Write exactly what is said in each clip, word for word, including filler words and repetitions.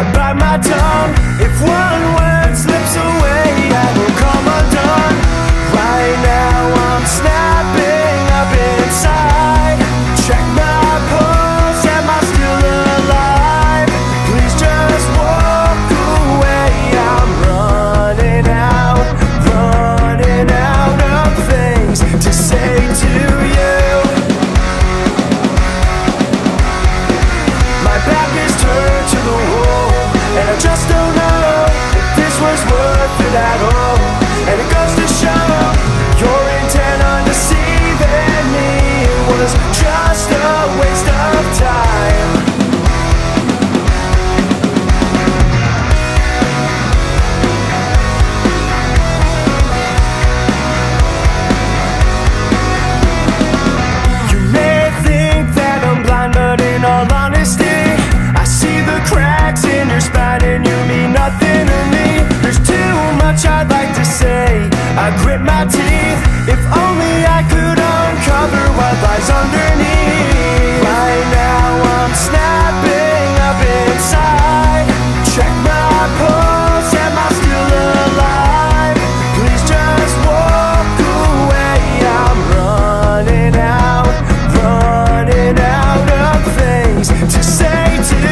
I bite my tongue. If one word slips away, I will call my dawn. Right now I'm snapping up inside. Check my pulse, am I still alive? Please just walk away, I'm running out, running out of things to say to you. My back is turned to the wall, and I just don't know if this was worth it at all. And it goes to show your intent on deceiving me, it was just a waste of time. You may think that I'm blind, but in all honesty, cracks in your spine and you mean nothing to me. There's too much I'd like to say, I grit my teeth. If only I could uncover what lies underneath. Right now I'm snapping up inside. Check my pulse, am I still alive? Please just walk away, I'm running out, running out of things to say to you.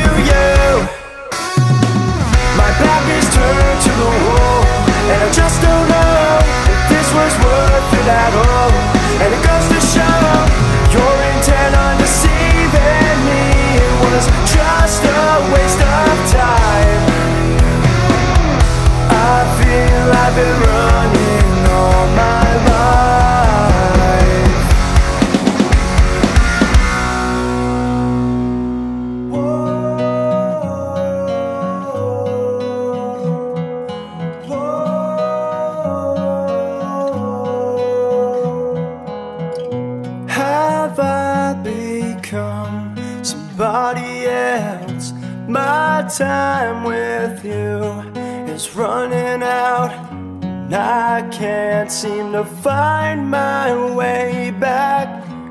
And I just don't know if this was worth it at all. And it goes to show your intent on deceiving me, it was just a waste of time. I feel I've been running all my life. Somebody else, my time with you is running out, and I can't seem to find my way back,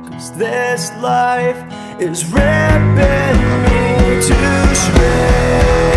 'cause this life is ripping me to shreds.